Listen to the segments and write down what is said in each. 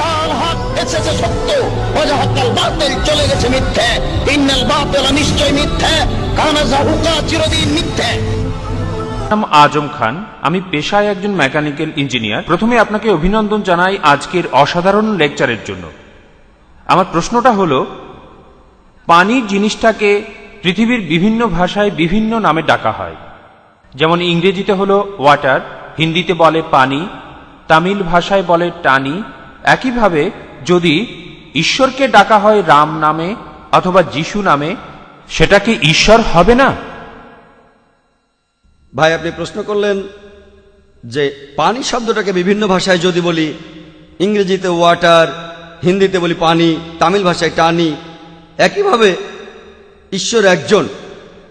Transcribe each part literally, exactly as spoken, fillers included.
आजम खान आमी पेशाय एकजन मैकानिकल इंजिनियर प्रथमे आपनाके अभिनंदन जानाई आजकेर असाधारण लेक्चारेर जोन्नो आमार प्रश्नटा हलो पानी जिनिसटाके पृथिवीर विभिन्न भाषाय विभिन्न नामे डाका हय जेमन इंग्रेजीते हलो वाटार हिंदीते बोले पानी तमिल भाषाय बोले टानी एक ही भावे यदि ईश्वर के डाका हय राम नामे अथवा जीशु नामे सेटा कि ईश्वर हबे ना भाई आपनी प्रश्न करलें जे पानी शब्दटाके विभिन्न भाषाय यदि बोली इंग्रेजीते वाटार हिंदीते बोली पानी तमिल भाषाय टानी एक ही भावे ईश्वर एकजन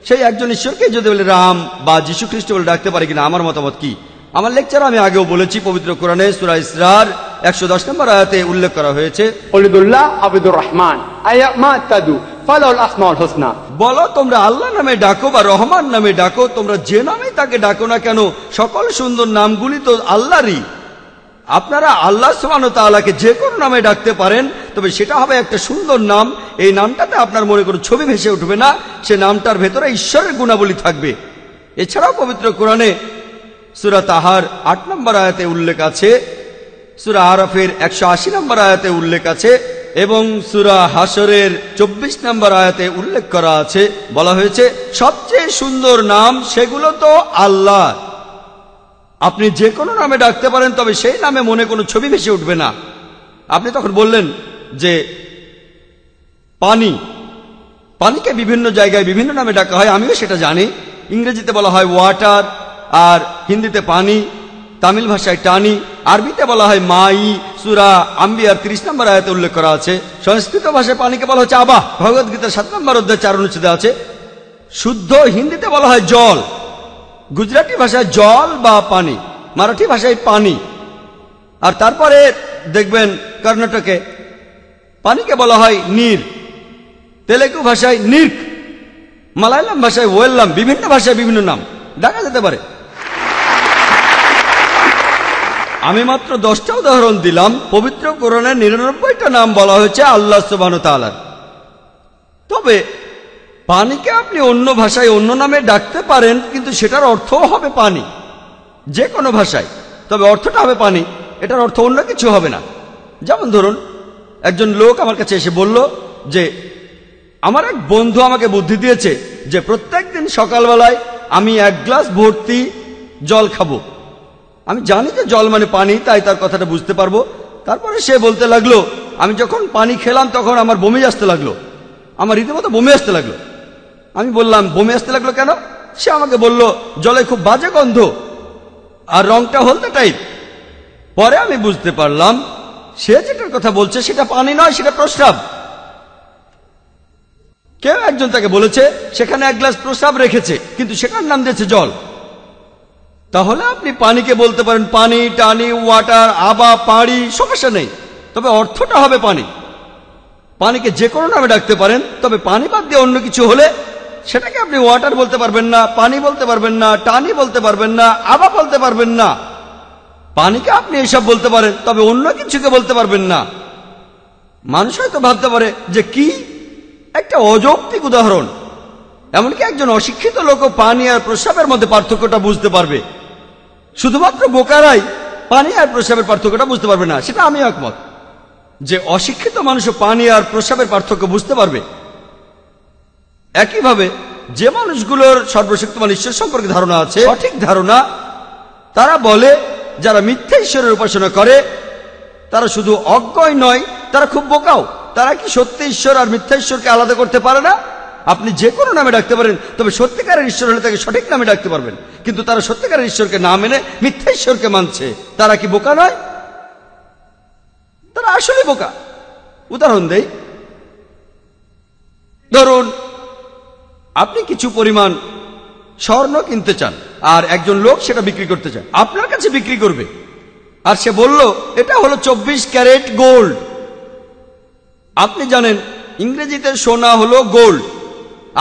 से एकजन ईश्वर के यदि बोले राम बा जीशु ख्रीस्ट बोले डाकते पारे किना आमार मतामत कि आमार लेक्चारे आमी आगेओ बोलेछि पवित्र कुराने सूरा इसरार एक सौ दस नम्बर आयाते उल्लेख करा हयेछे उलिदुल्लाह अबदुर रहमान आयामा तादू फालाउल आसमाउल हुसना बोलो तोमरा आल्लाह नामे डाको बा रहमान नामे डाको तोमरा जे नामे ताके डाको ना केन सकल सुंदर नामगुली तो आल्लाहरই আপনারা আল্লাহ সুবহানাহু ওয়া তাআলাকে যে কোন নামে ডাকতে পারেন তবে সেটা হবে একটা সুন্দর নাম এই নামটাতে আপনার মনে কোনো ছবি ভেসে উঠবে না সেই নামটার ভিতরে ঈশ্বরের গুণাবলী থাকবে এছাড়া পবিত্র কোরআনে সূরা তাহার आठ নম্বর আয়াতে উল্লেখ আছে সূরা আরাফের एक सौ अस्सी নম্বর আয়াতে উল্লেখ আছে এবং সূরা হাসরের चौबीस নম্বর আয়াতে উল্লেখ করা আছে বলা হয়েছে সবচেয়ে সুন্দর নাম সেগুলো তো আল্লাহ আপনি যে কোনো নামে ডাকতে পারেন তবে সেই নামে মনে কোনো ছবি ভেসে উঠবে না আপনি তখন বললেন যে পানি পানিকে বিভিন্ন জায়গায় বিভিন্ন নামে ডাকা হয় আমিও সেটা জানি ইংরেজিতে বলা হয় ওয়াটার আর হিন্দিতে পানি তামিল ভাষায় টানি আরবিতে বলা হয় মাই সূরা আম্বিয়ার तीस নম্বর আয়াতে উল্লেখ করা আছে সংস্কৃত ভাষায় পানিকে বলা হচ্ছে আবা ভগবদ গীতার सात নম্বর অধ্যায়ে চার অনুচ্ছেদে আছে শুদ্ধ হিন্দিতে বলা হয় জল गुजराटी भाषा जल बा पानी माराठी भाषाय पानी और तारपरे देखबेन कर्नाटके पानी के बोला हय नीर तेलुगु भाषाय नीर्क मलयालम भाषाय वेल्लम विभिन्न भाषाय विभिन्न नाम डाका जेते पारे आमी मात्र दसटा उदाहरण दिलाम पवित्र कुराने निरानब्बईटा नाम बला हयेछे आल्लाह सुबहानाहु ओया ताआला तबे पानी के अपनी अन्य भाषाय अन्य नामे डाकते पारेन किन्तु सेटार अर्थ होबे पानी जे कोनो भाषाय तबे अर्थटा होबे पानी एटार अर्थ अन्य किछु होबे ना जेमन धरुन एकजन लोक आमार काछे एसे बोल्लो जे आमार एक बंधु आमाके बुद्धि दियेछे जे प्रत्येक दिन सकाल बेलाय आमी एक ग्लास भर्ती जल खाबो आमी जानि जे जल माने पानी ताई तार कथाटा बुझते पारबो तारपरे से बोलते लागलो आमी जखन पानी खेलाम तखन आमार बমি আসতে লাগলো आमार রীতিমতো বমি আসতে লাগলো আমি বললাম বমি আসতে লাগলো কেন সে আমাকে বলল জলে খুব বাজে গন্ধ আর রংটা হলদে টাইপ পরে আমি বুঝতে পারলাম সে যেটার কথা বলছে সেটা পানি নয় সেটা প্রস্রাব কেউ একজন তাকে বলেছে সেখানে এক গ্লাস প্রস্রাব রেখেছে কিন্তু সেটার নাম দিয়েছে জল তাহলে আপনি পানিকে বলতে পারেন পানি টানি ওয়াটার আবা পাড়ি সমস্যা নেই তবে অর্থটা হবে পানি পানিকে যে কোনো নামে ডাকতে পারেন তবে পানি বাদ দিয়ে অন্য কিছু হলে সেটাকে আপনি ওয়াটার বলতে পারবেন না পানি বলতে পারবেন না টানি বলতে পারবেন না আবা বলতে পারবেন না পানিকে আপনি এসব বলতে পারেন তবে অন্য কিছুকে বলতে পারবেন না মানুষ হয়তো ভাবতে পারে যে কি একটা অযৌক্তিক উদাহরণ এমনকি একজন অশিক্ষিত লোক পানি আর প্রস্রাবের মধ্যে পার্থক্যটা বুঝতে পারবে শুধুমাত্র বোকারাই পানি আর প্রস্রাবের পার্থক্যটা বুঝতে পারবে না সেটা আমি একমত যে অশিক্ষিত মানুষ পানি আর প্রস্রাবের পার্থক্য বুঝতে পারবে একই ভাবে যে মানুষগুলোর সর্বশক্তিমান ঈশ্বর সম্পর্কে ধারণা আছে সঠিক ধারণা তারা বলে যারা মিথ্যা ঈশ্বরের উপাসনা করে তারা শুধু অজ্ঞই নয় তারা খুব বোকাও তারা কি সত্যি ঈশ্বর আর মিথ্যা ঈশ্বরকে আলাদা করতে পারে না আপনি যে কোনো নামে ডাকতে পারেন তবে সত্যিকারের ঈশ্বর হলে তাকে সঠিক নামে ডাকতে পারবেন কিন্তু তারা সত্যিকারের ঈশ্বরকে না মেনে মিথ্যা ঈশ্বরকে মানছে তারা কি বোকা নয় তারা আসলে বোকা উদাহরণ দেই ধরুন আপনি কিছু পরিমাণ স্বর্ণ কিনতে চান আর একজন লোক সেটা বিক্রি করতে চায় আপনার কাছে বিক্রি করবে আর সে বলল এটা হলো চব্বিশ ক্যারেট গোল্ড আপনি জানেন ইংরেজিতে সোনা হলো গোল্ড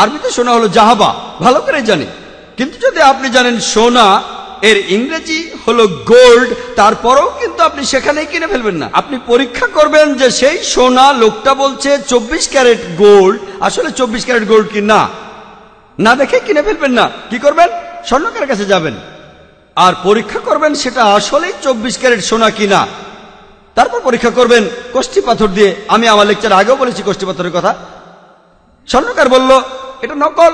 আরবিতে সোনা হলো জাহাবা ভালো করে জানেন কিন্তু যদি আপনি জানেন সোনা एर इंग्रेजी हलो गोल्ड तारपरो किन्तु आपनी सेखानेई किने फेलबेन ना आपनी परीक्षा करबेन जे सेई सोना लोकटा बोलछे चौबीस क्यारेट गोल्ड आसले चौबीस क्यारेट गोल्ड कि ना ना देखे किने फेलबेन ना कि करबेन स्वर्णकारेर काछे जाबेन आर परीक्षा करबेन सेटा आसलेई चौबीस क्यारेट सोना कि ना तारपर परीक्षा करबेन कष्टी पाथर दिए आमी आमार लेक्चर आगेओ बोलेछि कष्टी पाथरेर कथा स्वर्णकार बोललो এটা নকল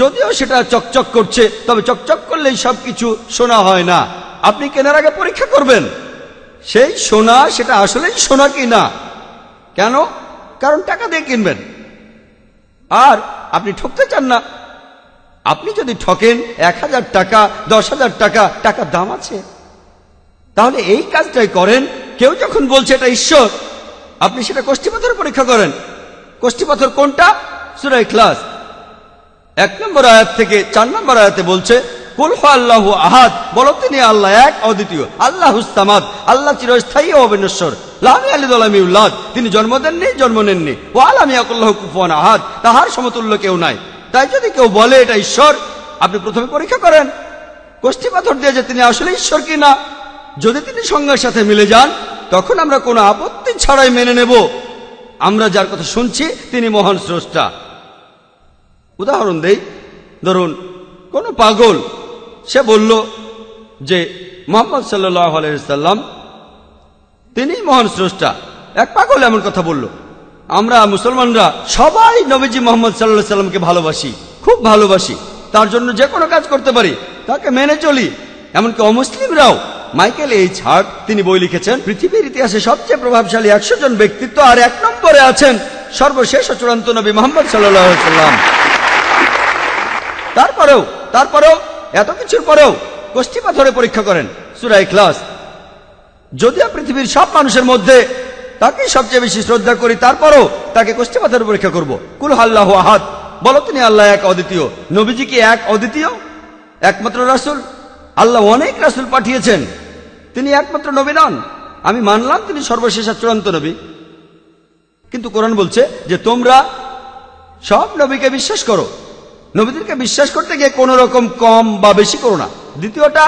যদিও সেটা চকচক করছে তবে চকচক করলেই সবকিছু সোনা হয় না আপনি কেনার আগে পরীক্ষা করবেন সেই সোনা সেটা আসলেই সোনা কিনা কেন কারণ টাকা দিয়ে কিনবেন আর আপনি ঠকতে চান না আপনি যদি ঠকেন এক হাজার টাকা দশ হাজার টাকা টাকা দাম আছে তাহলে এই কাজটাই করেন কেউ যখন বলছে এটা ঈশ্বর আপনি সেটা কষ্টিপাথর পরীক্ষা করেন কষ্টিপাথর কোনটা सूरा इखलास एक नम्बर आयात चार नम्बर आयाते बोलছে কুল হুয়াল্লাহু আহাদ বলো তিনি আল্লাহ এক অদ্বিতীয় আল্লাহুস সামাদ আল্লাহ চিরস্থায়ী ও অবিনশ্বর লা ইয়ালিদ ওয়া লা ইউলাদ তিনি জন্ম দেননি জন্ম নেননি ওয়া লা ইয়াকুল্লাহু কুফুয়ান আহাদ তাহার সমতুল্য কেউ নাই তাই যদি কেউ বলে এটা ঈশ্বর আপনি প্রথমে পরীক্ষা করেন কষ্টি পাথর দিয়ে যে তিনি আসলে ঈশ্বর কিনা যদি তিনি সংজ্ঞার সাথে মিলে যান তখন আমরা কোনো আপত্তি ছাড়াই মেনে নেব আমরা যার কথা শুনছি তিনি মহান স্রষ্টা उदाहरण देई धरुन कोनो पागल से बोल्लो जे मुहम्मद सल्लल्लाहु अलैहि वसल्लम तिनी महान स्रष्टा एक पागल एमन कथा बोल्लो आमरा मुसलमानरा सबाई नबीजी मुहम्मद सल्लल्लाहु अलैहि वसल्लमके भालोबासी खूब भालोबासी तार जन्य जे कोनो काज करते पारी ताके मेने चली एमनकि अमुस्लिमराओ মাইকেল এইচ হার্ট তিনি বই লিখেছেন পৃথিবীর ইতিহাসে সবচেয়ে প্রভাবশালী একশো জন ব্যক্তিত্ব আর এক নম্বরে আছেন সর্বশেষ ও চূড়ান্ত নবী মুহাম্মদ সাল্লাল্লাহু আলাইহি ওয়াসাল্লাম তারপরেও তারপরেও এত কিছুর পরেও গোষ্ঠী পাথরে পরীক্ষা করেন সূরা ইখলাস যদিও পৃথিবীর সব মানুষের মধ্যে তাকে সবচেয়ে বেশি শ্রদ্ধা করি তারপরেও তাকে গোষ্ঠী পাথরে পরীক্ষা করব কুল আল্লাহু আহাদ বলো তিনি আল্লাহ এক অদ্বিতীয় নবীজি কি এক অদ্বিতীয় একমাত্র রাসূল আল্লাহ অনেক রাসূল পাঠিয়েছেন তিনি একমাত্র নবী নন আমি মানলাম তিনি সর্বশেষ চূড়ান্ত নবী কিন্তু কোরআন বলছে যে তোমরা সব নবীকে বিশ্বাস করো নবীদেরকে বিশ্বাস করতে গিয়ে কোনো রকম কম বা বেশি করো না দ্বিতীয়টা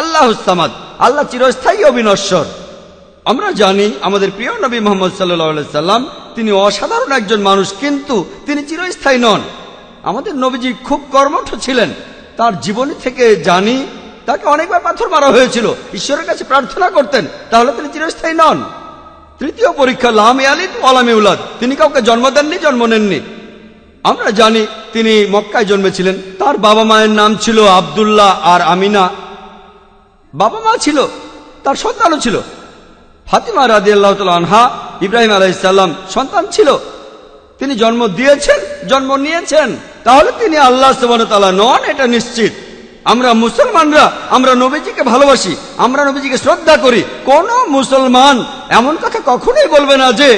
আল্লাহুস সামাদ আল্লাহ চিরস্থায়ী অবিনশ্বর আমরা জানি আমাদের প্রিয় নবী মুহাম্মদ সাল্লাল্লাহু আলাইহি সাল্লাম তিনি অসাধারণ একজন মানুষ কিন্তু তিনি চিরস্থায়ী নন আমাদের নবীজি খুব কর্মঠ ছিলেন তার জীবনী থেকে জানি তাকে অনেকবার পাথর মারা হয়েছিল ঈশ্বরের কাছে প্রার্থনা করতেন তাহলে তিনি চিরস্থায়ী নন তৃতীয় পরীক্ষা লাম ইয়ালিদ ওয়া লাম ইউলাদ তিনি কাউকে জন্ম দেননি জন্ম নেননি আমরা জানি তিনি মক্কায় জন্মেছিলেন তার বাবা মায়ের নাম ছিল আব্দুল্লাহ আর আমিনা বাবা মা ছিল তার সন্তানও ছিল ফাতিমা রাদিয়াল্লাহু তাআলা আনহা ইব্রাহিম আলাইহিস সালাম সন্তান ছিল তিনি জন্ম দিয়েছেন জন্ম নিয়েছেন তাহলে তিনি আল্লাহ সুবহানাহু ওয়া তাআলা নন এটা নিশ্চিত আমরা মুসলমানরা আমরা নবীজিকে ভালোবাসি আমরা নবীজিকে শ্রদ্ধা করি কোন মুসলমান এমন কথা কখনোই বলবে না যে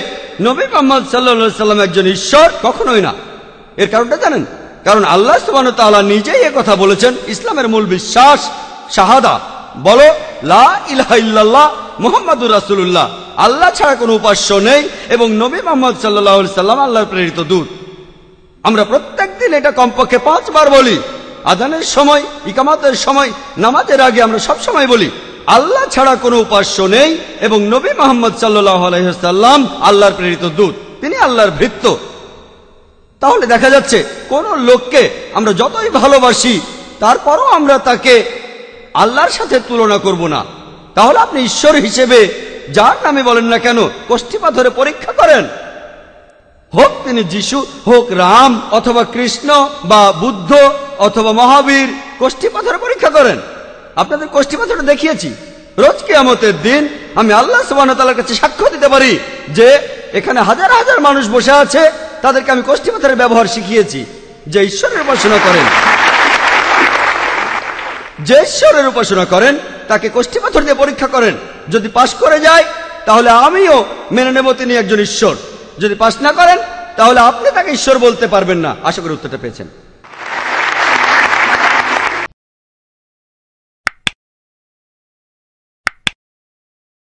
নবী মুহাম্মদ সাল্লাল্লাহু আলাইহি সাল্লাম একজন ঈশ্বর কখনোই না এর কারণটা জানেন কারণ আল্লাহ সুবহানাহু ওয়া তাআলা নিজেই এই কথা বলেছেন ইসলামের মূল বিশ্বাস শাহাদা বলো লা ইলাহা ইল্লাল্লাহ মুহাম্মাদুর রাসূলুল্লাহ আল্লাহ ছাড়া কোনো উপাস্য নেই এবং নবী মুহাম্মদ সাল্লাল্লাহু আলাইহি সাল্লাম আল্লাহর প্রেরিত দূত আমরা প্রত্যেকদিন এটা কমপক্ষে পাঁচবার বলি আযানের সময় ইকামাতের সময় নামাজের আগে আমরা সব সময় বলি আল্লাহ ছাড়া কোনো উপাস্য নেই এবং নবী মুহাম্মদ সাল্লাল্লাহু আলাইহি সাল্লাম আল্লাহর প্রেরিত দূত তিনি আল্লাহর ভৃত্য তাহলে দেখা যাচ্ছে কোন লোককে আমরা যতই ভালোবাসি তারপরও আমরা তাকে আল্লাহর সাথে তুলনা করব না তাহলে আপনি ঈশ্বর হিসেবে যার নামে বলেন না কেন কষ্টি পাথরে পরীক্ষা করেন হোক তিনি যিশু হোক রাম অথবা কৃষ্ণ বা বুদ্ধ অথবা মহাবীর কষ্টি পাথরে পরীক্ষা করেন আপনাদের কষ্টি পাথরটা দেখিয়েছি রোজ কিয়ামতের দিন আমি আল্লাহ সুবহানাহু ওয়া তাআলার কাছে সাক্ষ্য দিতে পারি যে এখানে হাজার হাজার মানুষ বসে আছে তাদেরকে আমি কষ্টি পাথরের ব্যবহার শিখিয়েছি যে ঈশ্বরের উপাসনা করেন যে ঈশ্বরের উপাসনা করেন তাকে কষ্টি পাথর দিয়ে পরীক্ষা করেন যদি পাশ করে যায় তাহলে আমিও মেনে নেব তিনি একজন ঈশ্বর যদি পাশ না করেন তাহলে আপনি তাকে ঈশ্বর বলতে পারবেন না আশা করি উত্তরটা পেয়েছেন